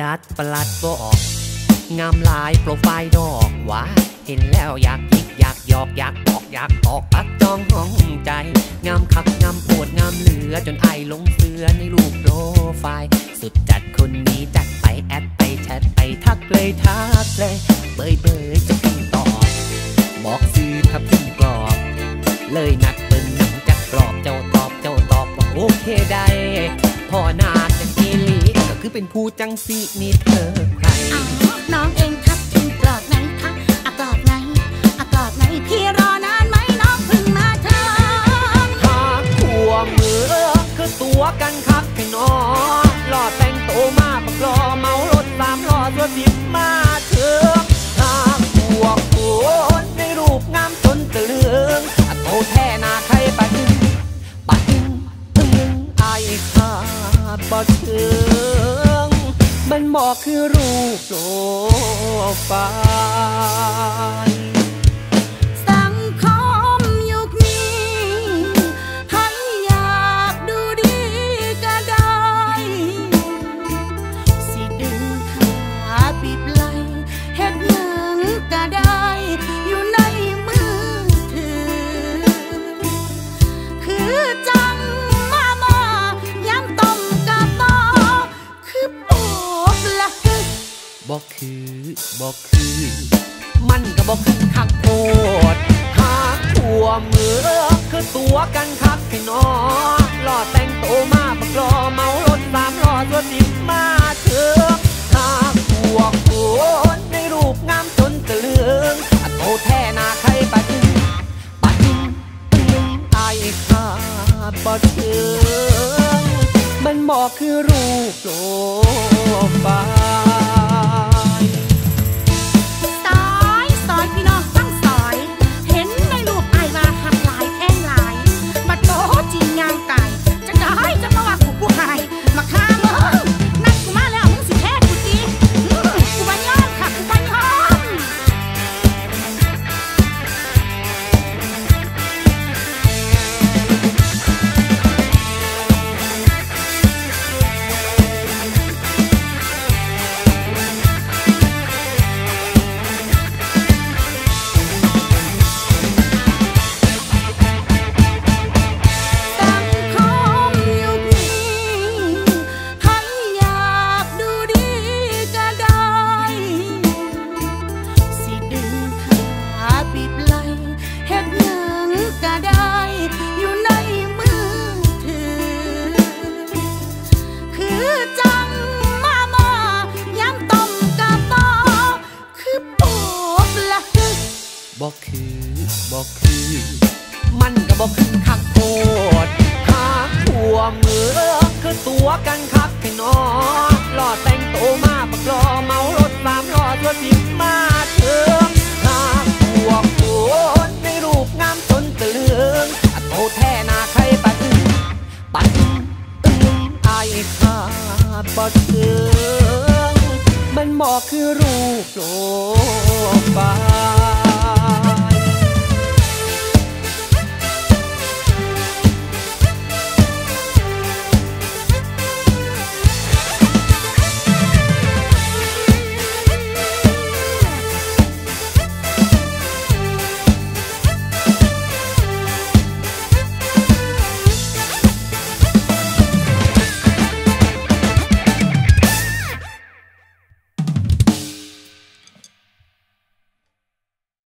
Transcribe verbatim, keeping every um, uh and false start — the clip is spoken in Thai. จัดประหลัดบอกงามลายโปรไฟล์ดอกว่าเห็นแล้วอยากยิกอยากหยอกอยากบอกอยากตอกปักจองห้องใจงามคักงามปวดงามเหลือจนไอลงเสือในรูปโปรไฟล์สุดจัดคนนี้จัดไปแอดไปแชทไปทักเลยทักเลยเบยเบยจะพิมพ์ตอบบอกซื้อถ้าพิมพ์กรอบเลยนัดเปิ้ลหนังจัดกรอบเจ้าตอบเจ้าตอบว่าโอเคได้พอนาจะกินลีก็คือเป็นผู้จังสีนี่เธอใครน้องเองทักพิมพ์กรอบไหนทักอ่ะกรอบไหนอ่ะกรอบไหนพี่รอนานไหมน้องเพิ่งมาเธอหาขัวมือคือตัวกันครับพี่น้องหล่อแต่งโตมาประกอบเมารถตามหล่อตัวสิบมาเธอหาขัวโขนในรูปงามจนตะลึงอ่ะโตแท้นาใครปะดึงปะดึงตึงไอ้ข้าปะเธอมันบอกคือรูปโปรไฟล์สังคมยุคนี้ให้อยากดูดีก็ได้สิดึงขาปิดไหลเฮ็ดหยังก็ได้อยู่ในมือถือคือจังมาบ่ย้ำต้มกะบ่คือบอกคือบอกคือมันก็บอกคือคักโพดหาขัวมือคือตัวกันคักพี่น้องหล่อแต่งโตมาบักหล่อเมารถสามหล่อตัวสิบมาเถิงหาขัวโขนในรูปงามจนตะลึงอ่ะโตแท้นาใครปะดึงปะดึงปะดึงไอ้ข้าปะเถิงมันบอกคือรูปโปรไฟล์สายสายพี่น้องตั้งสายเห็นในรูปไอว่าหักหลายแท่งหลายมาโตจริงงามไก่จะได้จะมาว่าผู้ชายมาฆ่ามึงนั่นกูมาแล้วมึงสิแท้กูจีกูบันยอมค่ะกูบันยอมบอกคือบอกคือมันก็บอกคือคักโพดหาขัวมือคือตัวกันคักพี่น้องหล่อแต่งโตมาบักหล่อเมารถตามหล่อตัวสิบมาเถิงหาขัวโขนในรูปงามจนตะลึงอ่ะโตแท้นาใครปะดึงปะดึงตึงไอ้ข้าปะเถิงมันบอกคือรูปโปรไฟล์